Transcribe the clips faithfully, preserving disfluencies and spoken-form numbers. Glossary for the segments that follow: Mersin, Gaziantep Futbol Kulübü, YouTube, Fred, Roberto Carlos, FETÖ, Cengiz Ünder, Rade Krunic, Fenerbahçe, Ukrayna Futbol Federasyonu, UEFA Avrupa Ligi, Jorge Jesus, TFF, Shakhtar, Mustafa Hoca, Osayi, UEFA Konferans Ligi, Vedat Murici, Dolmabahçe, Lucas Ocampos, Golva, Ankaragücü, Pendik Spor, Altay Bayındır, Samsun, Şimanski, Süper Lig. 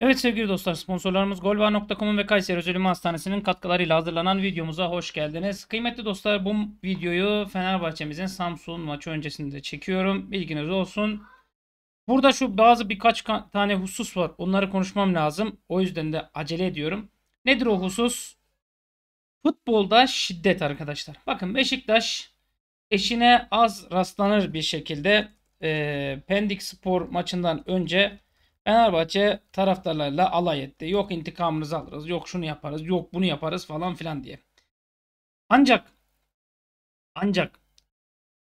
Evet sevgili dostlar, sponsorlarımız golva nokta com'un ve Kayseri Özel Ünlü Hastanesi'nin katkılarıyla hazırlanan videomuza hoş geldiniz. Kıymetli dostlar, bu videoyu Fenerbahçe'mizin Samsun maçı öncesinde çekiyorum. Bilginiz olsun. Burada şu bazı birkaç tane husus var. Onları konuşmam lazım. O yüzden de acele ediyorum. Nedir o husus? Futbolda şiddet arkadaşlar. Bakın Beşiktaş eşine az rastlanır bir şekilde e, Pendik Spor maçından önce Fenerbahçe taraftarlarla alay etti. Yok intikamınızı alırız, yok şunu yaparız, yok bunu yaparız falan filan diye. Ancak ancak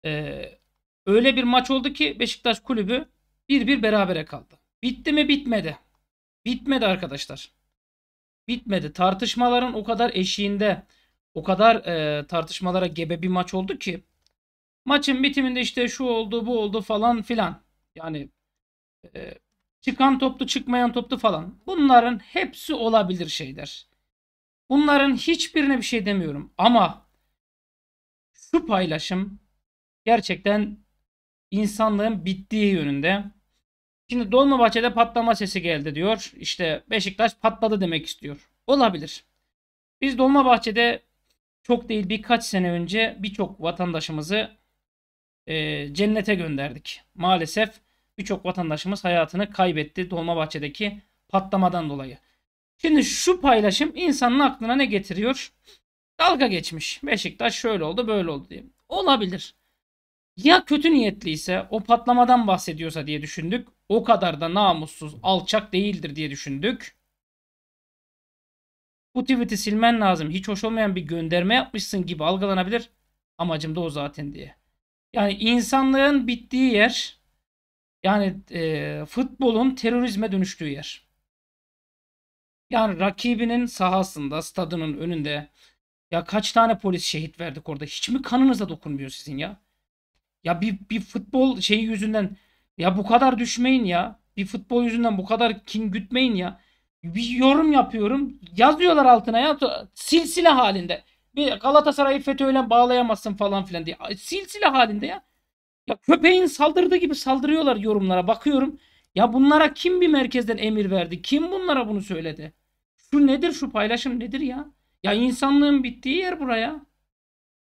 e, öyle bir maç oldu ki Beşiktaş kulübü bir bir berabere kaldı. Bitti mi? Bitmedi. Bitmedi arkadaşlar. Bitmedi. Tartışmaların o kadar eşiğinde, o kadar e, tartışmalara gebe bir maç oldu ki maçın bitiminde işte şu oldu, bu oldu falan filan. Yani e, çıkan toplu, çıkmayan toplu falan. Bunların hepsi olabilir şeyler. Bunların hiçbirine bir şey demiyorum. Ama şu paylaşım gerçekten insanlığın bittiği yönünde. Şimdi Dolmabahçe'de patlama sesi geldi diyor. İşte Beşiktaş patladı demek istiyor. Olabilir. Biz Dolmabahçe'de çok değil birkaç sene önce birçok vatandaşımızı e, cennete gönderdik. Maalesef birçok vatandaşımız hayatını kaybetti Dolmabahçe'deki patlamadan dolayı. Şimdi şu paylaşım insanın aklına ne getiriyor? Dalga geçmiş. Beşiktaş şöyle oldu, böyle oldu diye. Olabilir. Ya kötü niyetliyse, o patlamadan bahsediyorsa diye düşündük. O kadar da namussuz, alçak değildir diye düşündük. Bu tweet'i silmen lazım. Hiç hoş olmayan bir gönderme yapmışsın gibi algılanabilir. Amacım da o zaten diye. Yani insanlığın bittiği yer, yani e, futbolun terörizme dönüştüğü yer. Yani rakibinin sahasında, stadının önünde ya kaç tane polis şehit verdik orada? Hiç mi kanınıza dokunmuyor sizin ya? Ya bir, bir futbol şeyi yüzünden ya bu kadar düşmeyin ya. Bir futbol yüzünden bu kadar kin gütmeyin ya. Bir yorum yapıyorum. Yazıyorlar altına ya. Silsile halinde. Bir Galatasaray'ı FETÖ'yle bağlayamazsın falan filan diye. Silsile halinde ya. Ya köpeğin saldırdığı gibi saldırıyorlar yorumlara. Bakıyorum. Ya bunlara kim bir merkezden emir verdi? Kim bunlara bunu söyledi? Şu nedir? Şu paylaşım nedir ya? Ya insanlığın bittiği yer buraya.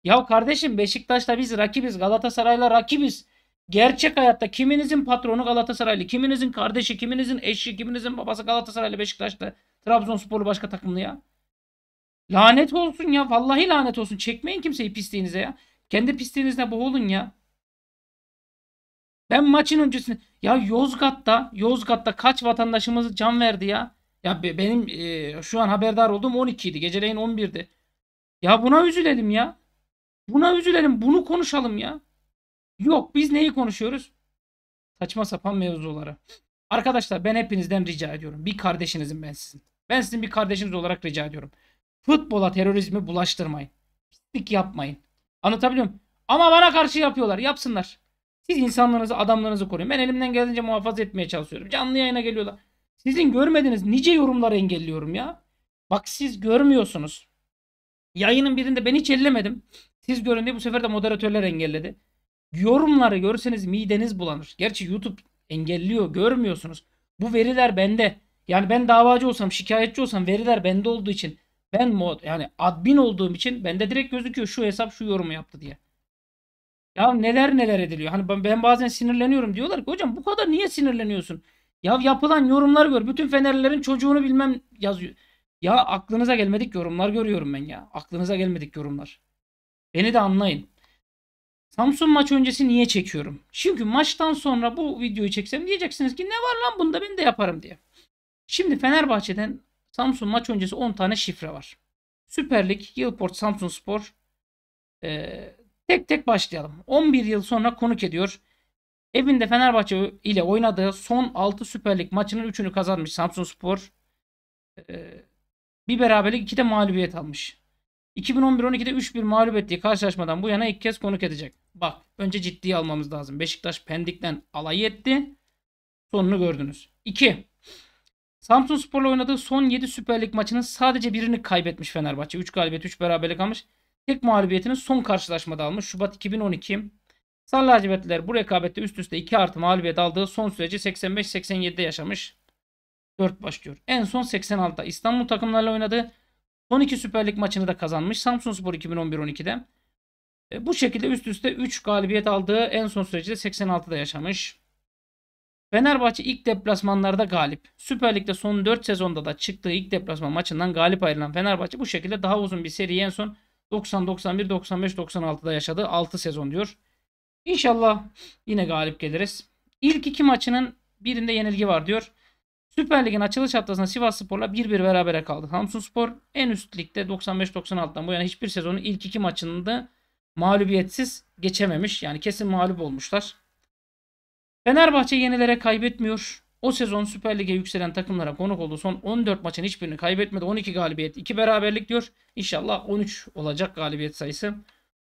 Ya kardeşim Beşiktaş'ta biz rakibiz. Galatasaray'la rakibiz. Gerçek hayatta kiminizin patronu Galatasaraylı, kiminizin kardeşi, kiminizin eşi, kiminizin babası Galatasaraylı, Beşiktaş'ta, Trabzonsporlu başka takımlı ya. Lanet olsun ya. Vallahi lanet olsun. Çekmeyin kimseyi pisliğinize ya. Kendi pisliğinizle boğulun ya. Ben maçın öncesinde ya Yozgat'ta, Yozgat'ta kaç vatandaşımız can verdi ya. Ya benim e, şu an haberdar olduğum on ikiydi. Geceleyin on birdi. Ya buna üzülelim ya. Buna üzülelim. Bunu konuşalım ya. Yok biz neyi konuşuyoruz? Saçma sapan mevzuları. Arkadaşlar ben hepinizden rica ediyorum. Bir kardeşinizim ben sizin. Ben sizin bir kardeşiniz olarak rica ediyorum. Futbola terörizmi bulaştırmayın. Pislik yapmayın. Anlatabiliyor muyum? Ama bana karşı yapıyorlar. Yapsınlar. Siz insanlarınızı, adamlarınızı koruyun. Ben elimden geldiğince muhafaza etmeye çalışıyorum. Canlı yayına geliyorlar. Sizin görmediğiniz nice yorumları engelliyorum ya. Bak siz görmüyorsunuz. Yayının birinde ben hiç ellemedim. Siz görün diye bu sefer de moderatörler engelledi. Yorumları görseniz mideniz bulanır. Gerçi YouTube engelliyor, görmüyorsunuz. Bu veriler bende. Yani ben davacı olsam, şikayetçi olsam veriler bende olduğu için, ben mod yani admin olduğum için bende direkt gözüküyor şu hesap şu yorumu yaptı diye. Ya neler neler ediliyor. Hani ben bazen sinirleniyorum diyorlar ki hocam bu kadar niye sinirleniyorsun? Ya yapılan yorumlar gör. Bütün Fenerlilerin çocuğunu bilmem yazıyor. Ya aklınıza gelmedik yorumlar görüyorum ben ya. Aklınıza gelmedik yorumlar. Beni de anlayın. Samsun maç öncesi niye çekiyorum? Çünkü maçtan sonra bu videoyu çeksem diyeceksiniz ki ne var lan bunda ben de yaparım diye. Şimdi Fenerbahçe'den Samsun maç öncesi on tane şifre var. Süper Lig, Yılport, Samsunspor. Ee, tek tek başlayalım. on bir yıl sonra konuk ediyor. Evinde Fenerbahçe ile oynadığı son altı Süper Lig maçının üçünü kazanmış Samsunspor. Ee, bir beraberlik iki de mağlubiyet almış. iki bin on bir on ikide üç bir mağlup ettiği karşılaşmadan bu yana ilk kez konuk edecek. Bak önce ciddiye almamız lazım. Beşiktaş Pendik'ten alay etti. Sonunu gördünüz. iki. Samsunspor'la oynadığı son yedi Süper Lig maçının sadece birini kaybetmiş Fenerbahçe. üç galibiyet üç beraberlik almış. Tek mağlubiyetini son karşılaşmada almış. Şubat iki bin on iki. Sarı lacivertliler bu rekabette üst üste iki artı mağlubiyet aldığı son süreci seksen beş seksen yedide yaşamış. dört başlıyor. En son seksen altıda İstanbul takımlarıyla oynadı. Son iki Süper Lig maçını da kazanmış. Samsunspor iki bin on bir on ikide. E, bu şekilde üst üste üç galibiyet aldığı en son süreci de seksen altıda yaşamış. Fenerbahçe ilk deplasmanlarda galip. Süper Lig'de son dört sezonda da çıktığı ilk deplasman maçından galip ayrılan Fenerbahçe bu şekilde daha uzun bir seriyi en son doksan doksan bir doksan beş doksan altıda yaşadı. altı sezon diyor. İnşallah yine galip geliriz. İlk iki maçının birinde yenilgi var diyor. Süper Lig'in açılış haftasında Sivasspor'la bir bir berabere kaldı. Samsunspor en üst ligde doksan beş doksan altıdan bu yana hiçbir sezonun ilk iki maçında mağlubiyetsiz geçememiş. Yani kesin mağlup olmuşlar. Fenerbahçe yenilere kaybetmiyor. O sezon Süper Lig'e yükselen takımlara konuk olduğu son on dört maçın hiçbirini kaybetmedi. on iki galibiyet, iki beraberlik diyor. İnşallah on üç olacak galibiyet sayısı.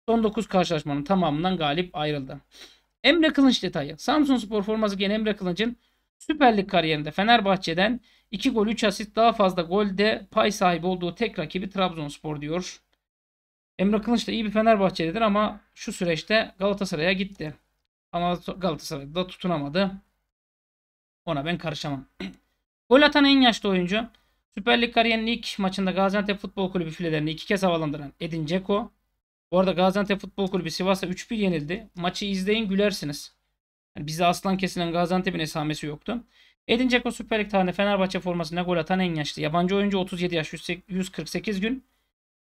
Son dokuz karşılaşmanın tamamından galip ayrıldı. Emre Kılınç detayı. Samsunspor forması giyen Emre Kılınç'ın Süper Lig kariyerinde Fenerbahçe'den iki gol üç asist daha fazla golde pay sahibi olduğu tek rakibi Trabzonspor diyor. Emre Kılınç da iyi bir Fenerbahçelidir ama şu süreçte Galatasaray'a gitti. Ama Galatasaray'da da tutunamadı. Ona ben karışamam. Gol atan en yaşlı oyuncu. Süper Lig kariyerinin ilk maçında Gaziantep Futbol Kulübü filelerini iki kez havalandıran Edin Dzeko. Bu arada Gaziantep Futbol Kulübü Sivas'a üç bir yenildi. Maçı izleyin gülersiniz. Yani bize aslan kesilen Gaziantep'in esamesi yoktu. Edin Dzeko Süper Lig tarihinde Fenerbahçe formasına gol atan en yaşlı. Yabancı oyuncu otuz yedi yaş yüz kırk sekiz gün.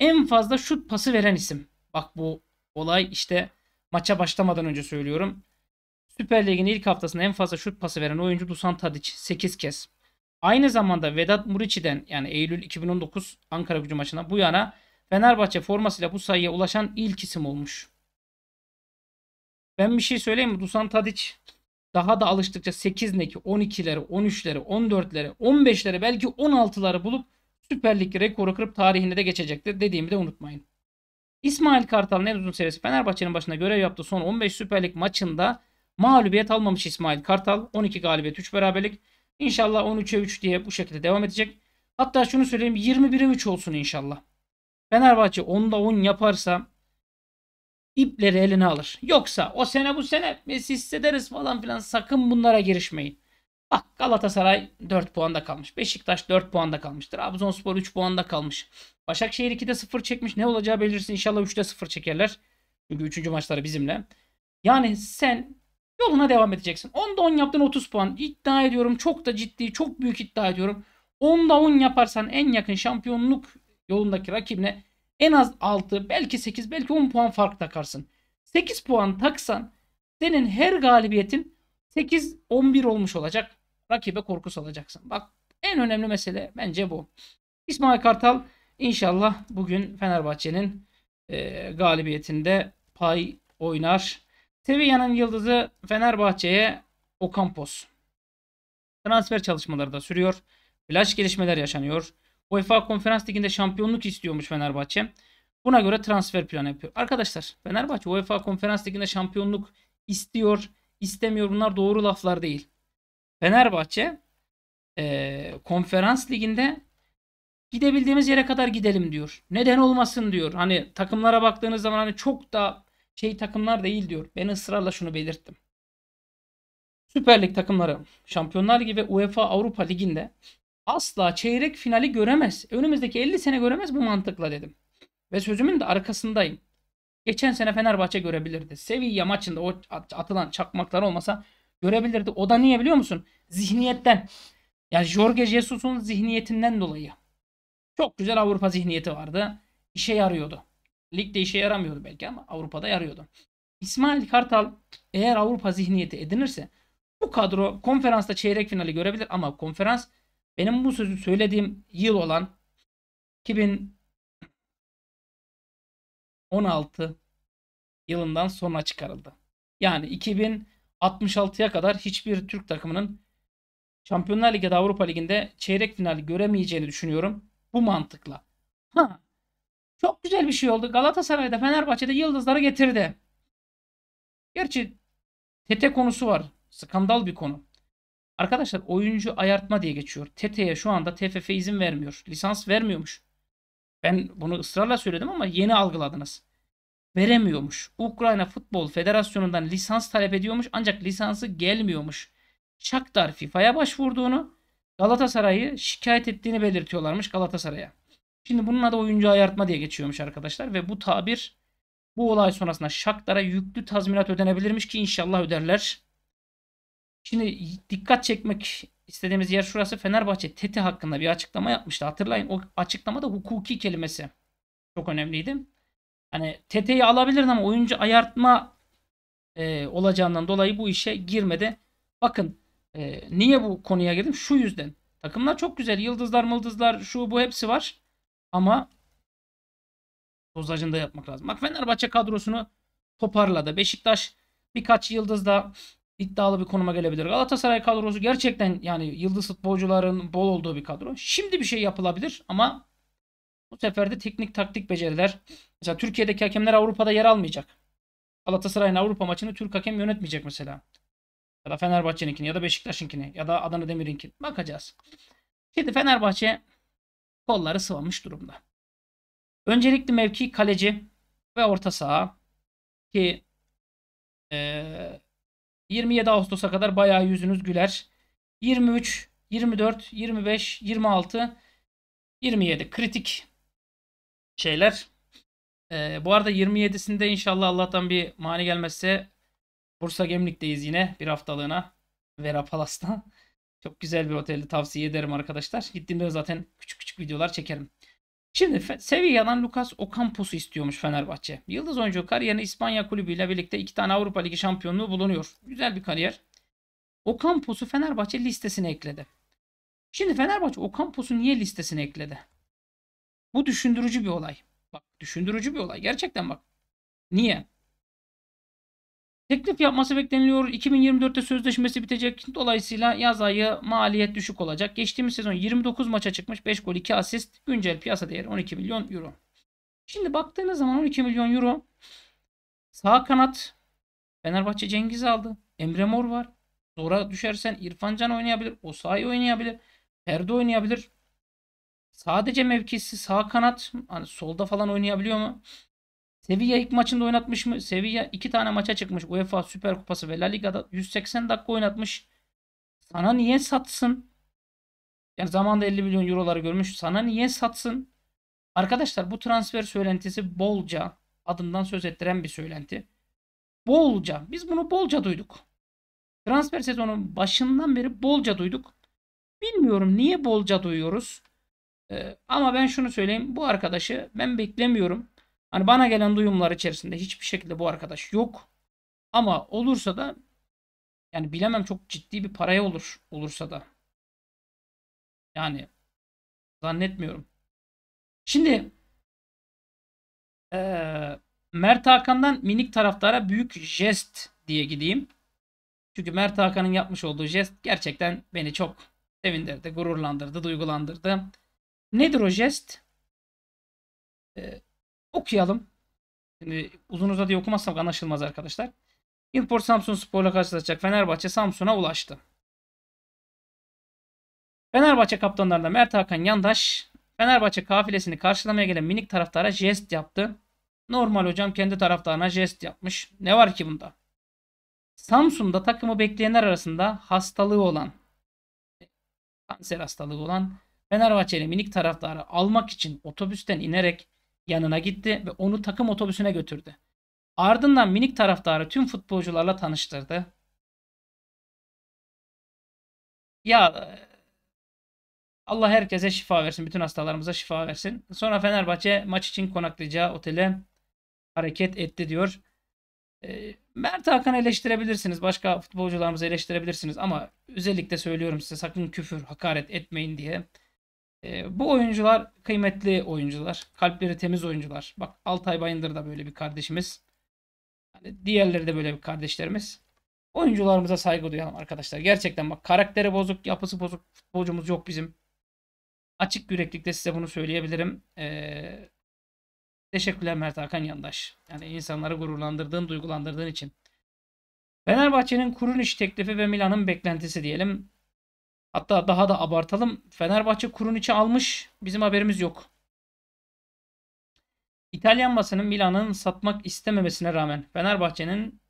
En fazla şut pası veren isim. Bak bu olay işte maça başlamadan önce söylüyorum. Süper Lig'in ilk haftasında en fazla şut pası veren oyuncu Dusan Tadic sekiz kez. Aynı zamanda Vedat Murici'den yani Eylül iki bin on dokuz Ankaragücü maçına bu yana Fenerbahçe formasıyla bu sayıya ulaşan ilk isim olmuş. Ben bir şey söyleyeyim mi? Dusan Tadic daha da alıştıkça sekizdeki on ikileri, on üçleri, on dörtleri, on beşleri belki on altıları bulup Süper Lig rekoru kırıp tarihine de geçecektir. Dediğimi de unutmayın. İsmail Kartal'ın en uzun serisi Fenerbahçe'nin başına görev yaptığı son on beş Süper Lig maçında mağlubiyet almamış İsmail Kartal. on iki galibiyet, üç beraberlik. İnşallah on üçe üç diye bu şekilde devam edecek. Hatta şunu söyleyeyim, yirmi bire üç olsun inşallah. Fenerbahçe onda on yaparsa ipleri eline alır. Yoksa o sene bu sene biz hissederiz falan filan, sakın bunlara girişmeyin. Bak Galatasaray dört puanda kalmış. Beşiktaş dört puanda kalmış. Trabzonspor üç puanda kalmış. Başakşehir ikide sıfır çekmiş. Ne olacağı belirsiz. İnşallah üçte sıfır çekerler. Çünkü üçüncü maçları bizimle. Yani sen yoluna devam edeceksin. onda on yaptın otuz puan. İddia ediyorum, çok da ciddi, çok büyük iddia ediyorum. onda on yaparsan en yakın şampiyonluk yolundaki rakibine en az altı, belki sekiz, belki on puan fark takarsın. sekiz puan taksan senin her galibiyetin sekiz on bir olmuş olacak. Rakibe korku salacaksın. Bak en önemli mesele bence bu. İsmail Kartal inşallah bugün Fenerbahçe'nin e, galibiyetinde pay oynar. Sevilla'nın yıldızı Fenerbahçe'ye Ocampos. Transfer çalışmaları da sürüyor. Flash gelişmeler yaşanıyor. UEFA Konferans Ligi'nde şampiyonluk istiyormuş Fenerbahçe. Buna göre transfer planı yapıyor. Arkadaşlar Fenerbahçe UEFA Konferans Ligi'nde şampiyonluk istiyor, istemiyor. Bunlar doğru laflar değil. Fenerbahçe e, Konferans Ligi'nde gidebildiğimiz yere kadar gidelim diyor. Neden olmasın diyor. Hani takımlara baktığınız zaman hani çok da şey takımlar değil diyor. Ben ısrarla şunu belirttim. Süper Lig takımları Şampiyonlar Ligi ve UEFA Avrupa Ligi'nde asla çeyrek finali göremez. Önümüzdeki elli sene göremez bu mantıkla dedim. Ve sözümün de arkasındayım. Geçen sene Fenerbahçe görebilirdi. Sevilla maçında o atılan çakmaklar olmasa görebilirdi. O da niye biliyor musun? Zihniyetten. Yani Jorge Jesus'un zihniyetinden dolayı. Çok güzel Avrupa zihniyeti vardı. İşe yarıyordu. Ligde işe yaramıyordu belki ama Avrupa'da yarıyordu. İsmail Kartal eğer Avrupa zihniyeti edinirse bu kadro konferansta çeyrek finali görebilir ama konferans benim bu sözü söylediğim yıl olan iki bin on altı yılından sonra çıkarıldı. Yani iki bin altmış altıya kadar hiçbir Türk takımının Şampiyonlar Ligi ya da Avrupa Ligi'nde çeyrek finali göremeyeceğini düşünüyorum. Bu mantıkla. Ha. Çok güzel bir şey oldu. Galatasaray'da, Fenerbahçe'de yıldızları getirdi. Gerçi Tete konusu var. Skandal bir konu. Arkadaşlar oyuncu ayartma diye geçiyor. Tete'ye şu anda T F F izin vermiyor. Lisans vermiyormuş. Ben bunu ısrarla söyledim ama yeni algıladınız. Veremiyormuş. Ukrayna Futbol Federasyonu'ndan lisans talep ediyormuş ancak lisansı gelmiyormuş. Shakhtar F I F A'ya başvurduğunu Galatasaray'ı şikayet ettiğini belirtiyorlarmış Galatasaray'a. Şimdi bunun adı oyuncu ayartma diye geçiyormuş arkadaşlar ve bu tabir bu olay sonrasında Shakhtar'a yüklü tazminat ödenebilirmiş ki inşallah öderler. Şimdi dikkat çekmek istediğimiz yer şurası. Fenerbahçe Tete hakkında bir açıklama yapmıştı. Hatırlayın o açıklamada hukuki kelimesi çok önemliydi. Hani Tete'yi alabilirdin ama oyuncu ayartma e, olacağından dolayı bu işe girmedi. Bakın e, niye bu konuya girdim? Şu yüzden. Takımlar çok güzel. Yıldızlar, mıldızlar, şu bu hepsi var. Ama dozajını da yapmak lazım. Bak Fenerbahçe kadrosunu toparladı. Beşiktaş birkaç yıldızda iddialı bir konuma gelebilir. Galatasaray kadrosu gerçekten yani yıldız futbolcuların bol olduğu bir kadro. Şimdi bir şey yapılabilir ama bu sefer de teknik taktik beceriler. Mesela Türkiye'deki hakemler Avrupa'da yer almayacak. Galatasaray'ın Avrupa maçını Türk hakem yönetmeyecek mesela. Ya da Fenerbahçe'ninkini ya da Beşiktaş'ınkini ya da Adana Demir'inkini. Bakacağız. Şimdi Fenerbahçe kolları sıvamış durumda. Öncelikli mevki kaleci ve orta saha ki ee, yirmi yedi Ağustos'a kadar bayağı yüzünüz güler. yirmi üç, yirmi dört, yirmi beş, yirmi altı, yirmi yedi kritik şeyler. Ee, bu arada yirmi yedisinde inşallah Allah'tan bir mani gelmezse Bursa Gemlik'teyiz yine bir haftalığına Vera Palas'ta. Çok güzel bir oteli tavsiye ederim arkadaşlar. Gittiğimde zaten küçük küçük videolar çekerim. Şimdi Sevilla'dan Lucas Ocampos'u istiyormuş Fenerbahçe. Yıldız oyuncu kariyerine İspanya kulübüyle birlikte iki tane Avrupa Ligi şampiyonluğu bulunuyor. Güzel bir kariyer. Ocampos'u Fenerbahçe listesine ekledi. Şimdi Fenerbahçe Ocampos'u niye listesine ekledi? Bu düşündürücü bir olay. Bak düşündürücü bir olay. Gerçekten bak. Niye? Teklif yapması bekleniliyor. iki bin yirmi dörtte sözleşmesi bitecek. Dolayısıyla yaz ayı maliyet düşük olacak. Geçtiğimiz sezon yirmi dokuz maça çıkmış. beş gol iki asist. Güncel piyasa değeri on iki milyon euro. Şimdi baktığınız zaman on iki milyon euro. Sağ kanat. Fenerbahçe Cengiz aldı. Emre Mor var. Zora düşersen İrfan Can oynayabilir. Osayi oynayabilir. Ferdi oynayabilir. Sadece mevkisi sağ kanat. Hani solda falan oynayabiliyor mu? Sevilla ilk maçında oynatmış mı? Sevilla iki tane maça çıkmış. UEFA Süper Kupası ve La Liga'da yüz seksen dakika oynatmış. Sana niye satsın? Yani zamanda elli milyon euroları görmüş. Sana niye satsın? Arkadaşlar bu transfer söylentisi bolca adından söz ettiren bir söylenti. Bolca. Biz bunu bolca duyduk. Transfer sezonun başından beri bolca duyduk. Bilmiyorum niye bolca duyuyoruz. Ee, ama ben şunu söyleyeyim. Bu arkadaşı ben beklemiyorum. Hani bana gelen duyumlar içerisinde hiçbir şekilde bu arkadaş yok. Ama olursa da yani bilemem çok ciddi bir paraya olur olursa da. Yani zannetmiyorum. Şimdi ee, Mert Hakan'dan minik taraftara büyük jest diye gideyim. Çünkü Mert Hakan'ın yapmış olduğu jest gerçekten beni çok sevindirdi, gururlandırdı, duygulandırdı. Nedir o jest? Eee Okuyalım. Şimdi uzun uzadıya okumazsam anlaşılmaz arkadaşlar. Yılport Samsunspor'la karşılaşacak Fenerbahçe Samsun'a ulaştı. Fenerbahçe kaptanlarında Mert Hakan Yandaş Fenerbahçe kafilesini karşılamaya gelen minik taraftara jest yaptı. Normal hocam kendi taraftarına jest yapmış. Ne var ki bunda? Samsun'da takımı bekleyenler arasında hastalığı olan kanser hastalığı olan Fenerbahçeli minik taraftarı almak için otobüsten inerek yanına gitti ve onu takım otobüsüne götürdü. Ardından minik taraftarı tüm futbolcularla tanıştırdı. Ya Allah herkese şifa versin. Bütün hastalarımıza şifa versin. Sonra Fenerbahçe maç için konaklayacağı otele hareket etti diyor. E, Mert Hakan'ı eleştirebilirsiniz. Başka futbolcularımızı eleştirebilirsiniz. Ama özellikle söylüyorum size sakın küfür, hakaret etmeyin diye. E, bu oyuncular kıymetli oyuncular. Kalpleri temiz oyuncular. Bak Altay Bayındır da böyle bir kardeşimiz. Yani diğerleri de böyle bir kardeşlerimiz. Oyuncularımıza saygı duyalım arkadaşlar. Gerçekten bak karakteri bozuk, yapısı bozuk futbolcumuz yok bizim. Açık yüreklilikle size bunu söyleyebilirim. E, teşekkürler Mert Hakan Yandaş. Yani insanları gururlandırdığın, duygulandırdığın için. Fenerbahçe'nin Krunic teklifi ve Milan'ın beklentisi diyelim. Hatta daha da abartalım. Fenerbahçe Krunic'i almış. Bizim haberimiz yok. İtalyan basının Milan'ın satmak istememesine rağmen Fenerbahçe'nin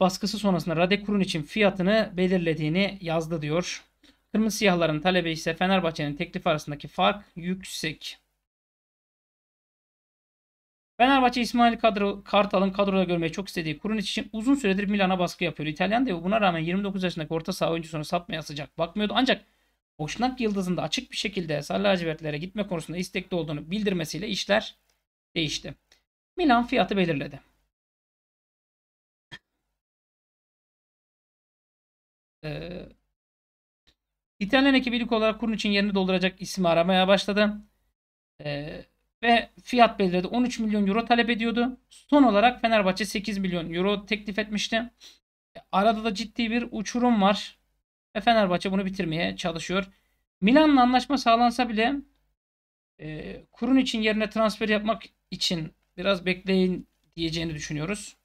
baskısı sonrasında Rade Krunic'in fiyatını belirlediğini yazdı diyor. Kırmızı siyahların talebi ise Fenerbahçe'nin teklifi arasındaki fark yüksek. Fenerbahçe İsmail kadro, Kartal'ın kadroda görmeyi çok istediği Krunic için uzun süredir Milan'a baskı yapıyor. İtalyan devi buna rağmen yirmi dokuz yaşındaki orta saha oyuncusunu satmaya sıcak bakmıyordu. Ancak Boşnak Yıldız'ında açık bir şekilde sarı lacivertlere gitme konusunda istekli olduğunu bildirmesiyle işler değişti. Milan fiyatı belirledi. Ee, İtalyan ekibi ilk olarak Krunic'in yerini dolduracak ismi aramaya başladı. Ee, ve fiyat belirledi. on üç milyon euro talep ediyordu. Son olarak Fenerbahçe sekiz milyon euro teklif etmişti. Arada da ciddi bir uçurum var. Ve Fenerbahçe bunu bitirmeye çalışıyor. Milan'la anlaşma sağlansa bile e, Krunic'in yerine transfer yapmak için biraz bekleyin diyeceğini düşünüyoruz.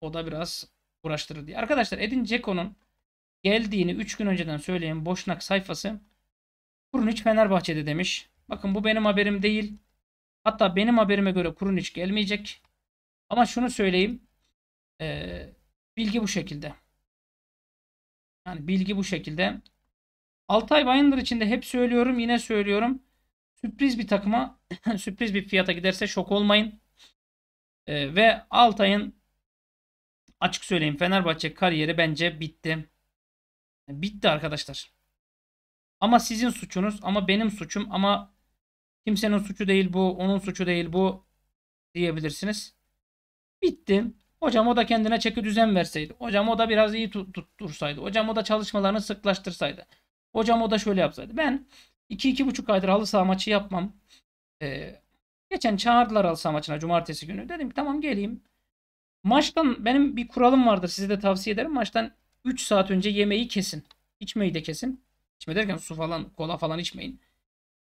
O da biraz uğraştırır diye. Arkadaşlar Edin Dzeko'nun geldiğini üç gün önceden söyleyen Boşnak sayfası Krunic Fenerbahçe'de demiş. Bakın bu benim haberim değil. Hatta benim haberime göre Krunic gelmeyecek. Ama şunu söyleyeyim. Ee, bilgi bu şekilde. Yani bilgi bu şekilde. Altay Bayındır için de hep söylüyorum. Yine söylüyorum. Sürpriz bir takıma sürpriz bir fiyata giderse şok olmayın. Ee, ve Altay'ın açık söyleyeyim Fenerbahçe kariyeri bence bitti. Bitti arkadaşlar. Ama sizin suçunuz, ama benim suçum, ama kimsenin suçu değil bu, onun suçu değil bu diyebilirsiniz. Bitti. Hocam o da kendine çeki düzen verseydi. Hocam o da biraz iyi tuttursaydı. Hocam o da çalışmalarını sıklaştırsaydı. Hocam o da şöyle yapsaydı. Ben iki iki buçuk aydır halı saha maçı yapmam. Ee, geçen çağırdılar halı saha maçına cumartesi günü. Dedim ki tamam geleyim. Maçtan benim bir kuralım vardır. Size de tavsiye ederim. Maçtan üç saat önce yemeği kesin. İçmeyi de kesin. İçme derken su falan, kola falan içmeyin.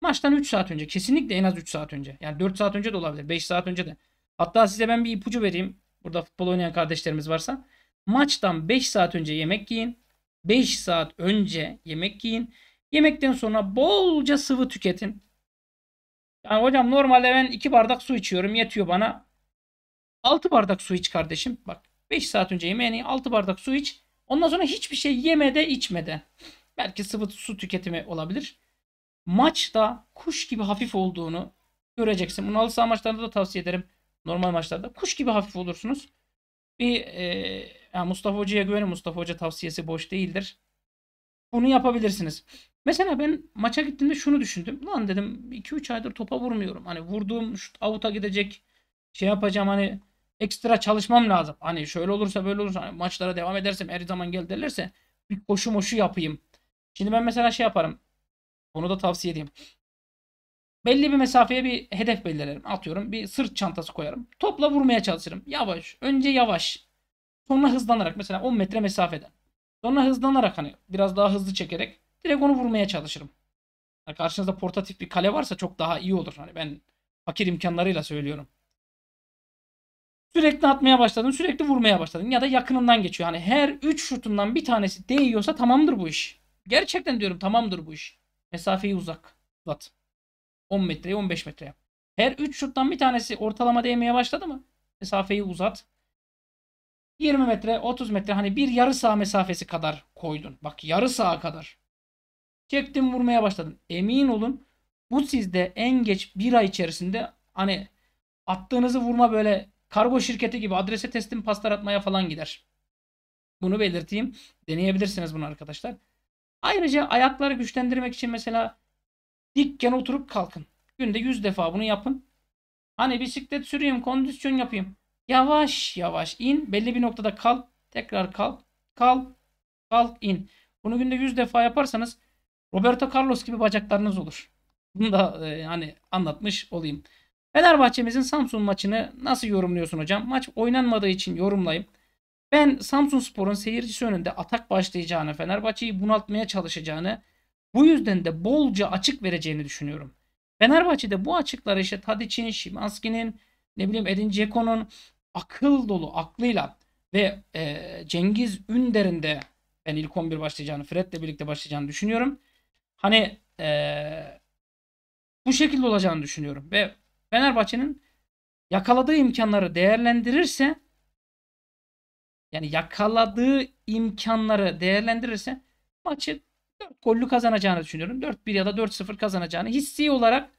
Maçtan üç saat önce. Kesinlikle en az üç saat önce. Yani dört saat önce de olabilir. beş saat önce de. Hatta size ben bir ipucu vereyim. Burada futbol oynayan kardeşlerimiz varsa. Maçtan beş saat önce yemek yiyin. beş saat önce yemek yiyin. Yemekten sonra bolca sıvı tüketin. Yani hocam normalde ben iki bardak su içiyorum. Yetiyor bana. altı bardak su iç kardeşim. Bak beş saat önce yemeğini altı bardak su iç. Ondan sonra hiçbir şey yemede içmede. Belki sıvı su tüketimi olabilir. Maçta kuş gibi hafif olduğunu göreceksin. Bunu halı saha maçlarında da tavsiye ederim. Normal maçlarda kuş gibi hafif olursunuz. Bir e, yani Mustafa Hoca'ya güvenin. Mustafa Hoca tavsiyesi boş değildir. Bunu yapabilirsiniz. Mesela ben maça gittiğimde şunu düşündüm. Lan dedim iki üç aydır topa vurmuyorum. Hani vurduğum şut avuta gidecek şey yapacağım hani ekstra çalışmam lazım. Hani şöyle olursa böyle olursa hani maçlara devam edersem her zaman gel derlerse bir koşu moşu yapayım. Şimdi ben mesela şey yaparım. Onu da tavsiye edeyim. Belli bir mesafeye bir hedef belirlerim. Atıyorum bir sırt çantası koyarım. Topla vurmaya çalışırım. Yavaş. Önce yavaş. Sonra hızlanarak mesela on metre mesafeden. Sonra hızlanarak hani biraz daha hızlı çekerek direkt onu vurmaya çalışırım. Yani karşınızda portatif bir kale varsa çok daha iyi olur. Hani ben fakir imkanlarıyla söylüyorum. Sürekli atmaya başladın. Sürekli vurmaya başladın. Ya da yakınından geçiyor. Hani her üç şutundan bir tanesi değiyorsa tamamdır bu iş. Gerçekten diyorum tamamdır bu iş. Mesafeyi uzak. Uzat. on metreye on beş metreye. Her üç şuttan bir tanesi ortalama değmeye başladı mı? Mesafeyi uzat. yirmi metre otuz metre hani bir yarı saha mesafesi kadar koydun. Bak yarı saha kadar. Çektin vurmaya başladın. Emin olun bu sizde en geç bir ay içerisinde hani attığınızı vurma böyle kargo şirketi gibi adrese teslim paslar atmaya falan gider. Bunu belirteyim. Deneyebilirsiniz bunu arkadaşlar. Ayrıca ayakları güçlendirmek için mesela dikken oturup kalkın. Günde yüz defa bunu yapın. Hani bisiklet süreyim, kondisyon yapayım. Yavaş yavaş in. Belli bir noktada kal. Tekrar kal. Kal. Kalk in. Bunu günde yüz defa yaparsanız Roberto Carlos gibi bacaklarınız olur. Bunu da e, hani anlatmış olayım. Fenerbahçe'mizin Samsun maçını nasıl yorumluyorsun hocam? Maç oynanmadığı için yorumlayayım. Ben Samsunspor'un seyircisi önünde atak başlayacağını, Fenerbahçe'yi bunaltmaya çalışacağını, bu yüzden de bolca açık vereceğini düşünüyorum. Fenerbahçe'de bu açıkları işte Tadic'in, Şimanski'nin, ne bileyim Edin Dzeko'nun akıl dolu aklıyla ve e, Cengiz Ünder'in de ben ilk on bir başlayacağını, Fred'le birlikte başlayacağını düşünüyorum. Hani e, bu şekilde olacağını düşünüyorum ve Fenerbahçe'nin yakaladığı imkanları değerlendirirse yani yakaladığı imkanları değerlendirirse maçı dört gollü kazanacağını düşünüyorum. dört bir ya da dört sıfır kazanacağını hissi olarak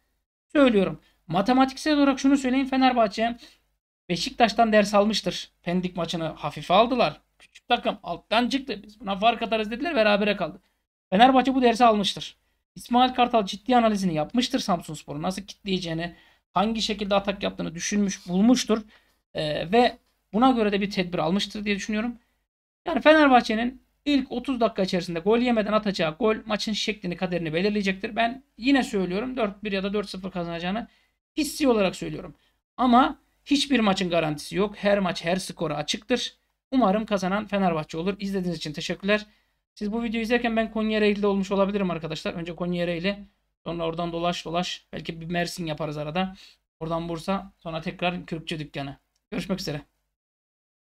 söylüyorum. Matematiksel olarak şunu söyleyeyim. Fenerbahçe Beşiktaş'tan ders almıştır. Pendik maçını hafife aldılar. Küçük takım alttan çıktı. Biz buna fark atarız dediler. Berabere kaldı. Fenerbahçe bu dersi almıştır. İsmail Kartal ciddi analizini yapmıştır Samsunspor'u. Nasıl kitleyeceğini, hangi şekilde atak yaptığını düşünmüş, bulmuştur. Ee, ve buna göre de bir tedbir almıştır diye düşünüyorum. Yani Fenerbahçe'nin ilk otuz dakika içerisinde gol yemeden atacağı gol maçın şeklini, kaderini belirleyecektir. Ben yine söylüyorum, dört bir ya da dört sıfır kazanacağını hissi olarak söylüyorum. Ama hiçbir maçın garantisi yok. Her maç her skora açıktır. Umarım kazanan Fenerbahçe olur. İzlediğiniz için teşekkürler. Siz bu videoyu izlerken ben Konya'yla olmuş olabilirim arkadaşlar. Önce Konya'yla, sonra oradan dolaş dolaş. Belki bir Mersin yaparız arada. Oradan Bursa, sonra tekrar Kürkçü dükkanı. Görüşmek üzere.